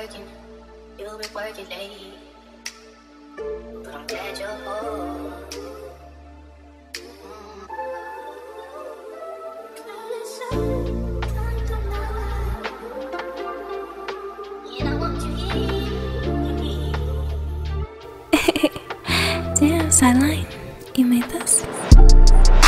working, you've been working lately. But I'm glad you're home. And I want you here. Damn, Sxdeline, you made this.